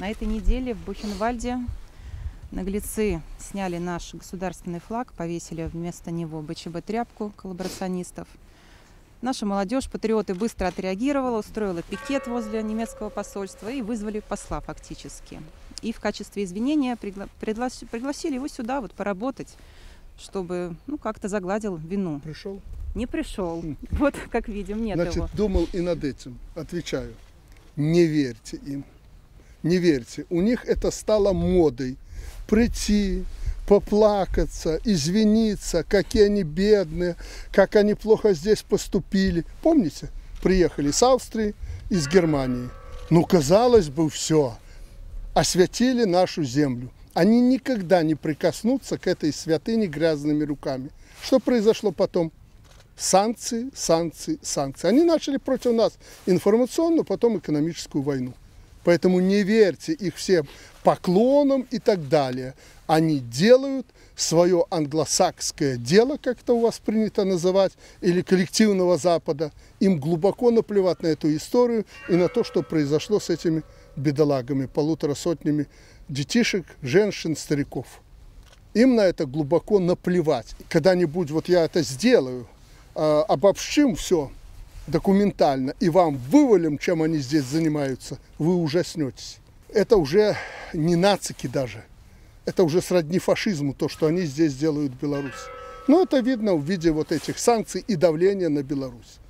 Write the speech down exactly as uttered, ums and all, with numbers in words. На этой неделе в Бухенвальде наглецы сняли наш государственный флаг, повесили вместо него Б Ч Б-тряпку коллаборационистов. Наша молодежь, патриоты, быстро отреагировала, устроила пикет возле немецкого посольства и вызвали посла фактически. И в качестве извинения пригла... пригласили его сюда вот поработать, чтобы ну, как-то загладил вину. Пришел? Не пришел. Вот, как видим, нет его. Значит, думал и над этим. Отвечаю. Не верьте им. Не верьте. У них это стало модой. Прийти, поплакаться, извиниться, какие они бедные, как они плохо здесь поступили. Помните, приехали с Австрии, из Германии. Ну, казалось бы, все. Освятили нашу землю. Они никогда не прикоснутся к этой святыне грязными руками. Что произошло потом? Санкции, санкции, санкции. Они начали против нас информационную, потом экономическую войну. Поэтому не верьте их всем поклонам и так далее. Они делают свое англосаксское дело, как это у вас принято называть, или коллективного Запада. Им глубоко наплевать на эту историю и на то, что произошло с этими бедолагами, полутора сотнями детишек, женщин, стариков. Им на это глубоко наплевать. Когда-нибудь вот я это сделаю, обобщим все документально и вам вывалим, чем они здесь занимаются, вы ужаснетесь. Это уже не нацики даже. Это уже сродни фашизму, то, что они здесь делают в Беларуси. Но это видно в виде вот этих санкций и давления на Беларусь.